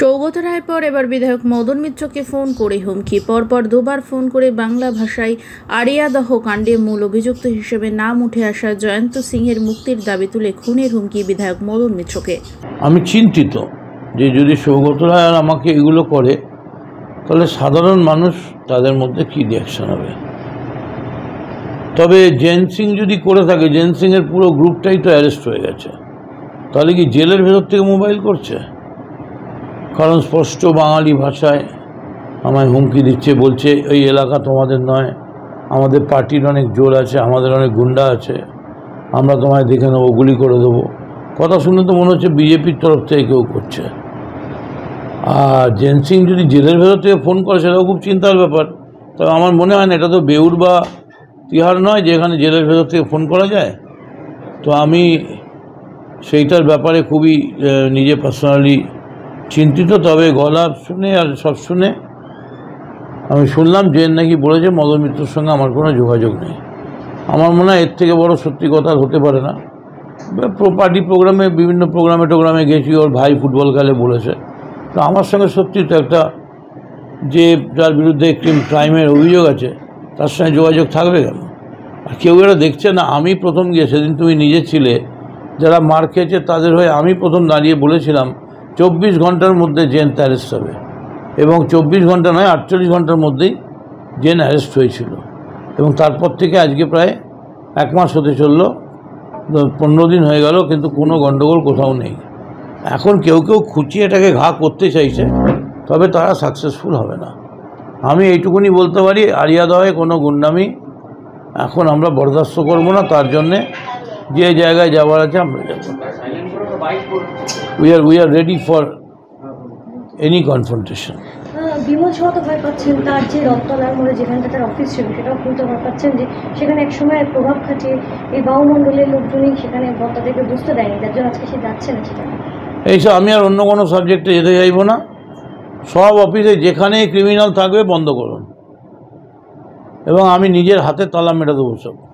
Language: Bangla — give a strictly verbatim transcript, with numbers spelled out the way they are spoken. সৌগত রায়ের পর এবার বিধায়ক মদন মিত্রকে ফোন করে হুমকি। পরপর দুবার ফোন করে বাংলা ভাষায় আরিয়া দহ কাণ্ডে মূল অভিযুক্ত হিসেবে নাম উঠে আসা জয়ন্ত সিংয়ের মুক্তির দাবি তুলে খুনের হুমকি বিধায়ক মদন মিত্রকে। আমি চিন্তিত যে যদি সৌগত রায় আর আমাকে এগুলো করে তাহলে সাধারণ মানুষ তাদের মধ্যে কী রিয়াকশন হবে। তবে জেন সিং যদি করে থাকে, জেন সিংয়ের পুরো গ্রুপটাই তো অ্যারেস্ট হয়ে গেছে, তাহলে কি জেলের ভেতর থেকে মোবাইল করছে? কারণ স্পষ্ট বাঙালি ভাষায় আমায় হুমকি দিচ্ছে, বলছে এই এলাকা তোমাদের নয়, আমাদের পার্টির অনেক জোর আছে, আমাদের অনেক গুন্ডা আছে, আমরা তোমায় দেখে নেবো, গুলি করে দেবো। কথা শুনে তো মনে হচ্ছে বিজেপির তরফ থেকে কেউ করছে। আর জেন সিং যদি জেলের ভেতর থেকে ফোন করে সেটাও খুব চিন্তার ব্যাপার। তবে আমার মনে হয় না এটা তো বেউর বা তিহার নয় যেখানে জেলের ভেতর থেকে ফোন করা যায়। তো আমি সেইটার ব্যাপারে খুবই নিজে পার্সোনালি চিন্তিত। তবে গলা শুনে আর সব শুনে আমি শুনলাম জেন নাকি বলেছে মদন মিত্রর সঙ্গে আমার কোনো যোগাযোগ নেই। আমার মনে হয় এর থেকে বড় সত্যি কথা হতে পারে না। পার্টি প্রোগ্রামে, বিভিন্ন প্রোগ্রামে টোগ্রামে গেছি, ওর ভাই ফুটবল খেলে বলেছে। তো আমার সঙ্গে সত্যি তো একটা যে যার বিরুদ্ধে একটি ক্রাইমের অভিযোগ আছে তার সঙ্গে যোগাযোগ থাকবে কেন? আর কেউ এটা দেখছে না। আমি প্রথম গিয়ে, সেদিন তুমি নিজে ছিলে, যারা মার খেয়েছে তাদের হয়ে আমি প্রথম দাঁড়িয়ে বলেছিলাম চব্বিশ ঘন্টার মধ্যে জেন অ্যারেস্ট হবে, এবং চব্বিশ ঘন্টা নয় আটচল্লিশ ঘন্টার মধ্যেই জেন অ্যারেস্ট হয়েছিল। এবং তারপর থেকে আজকে প্রায় এক মাস হতে চললো, পনেরো দিন হয়ে গেল, কিন্তু কোনো গণ্ডগোল কোথাও নেই। এখন কেউ কেউ খুঁচিয়ে এটাকে ঘা করতে চাইছে, তবে তারা সাকসেসফুল হবে না। আমি এইটুকুনি বলতে পারি, আরিয়া দহে কোনো গুন্ডামি এখন আমরা বরদাস্ত করব না। তার জন্যে যে জায়গায় যাওয়ার আছে আমরা যাব। We are, we are ready for any confrontation. Bimal সহ তো ভয় পাচ্ছেন, তার যে রপ্তলার মোড়ে যেখানটা তার অফিস ছিল সেটাও খুলতে ভয় পাচ্ছেন, যে সেখানে এক সময় প্রভাব খাটিয়ে এই বাউমণ্ডলের লোকজনই সেখানে বক্তাদেরকে বুঝতে দেয়নি, তার জন্য আজকে সে যাচ্ছে না সেখানে। এইসব আমি আর অন্য কোনো সাবজেক্টে যেতে চাইব না। সব অফিসে যেখানেই ক্রিমিনাল থাকবে বন্ধ করুন, এবং আমি নিজের হাতে তালা মেরে দেবো সব।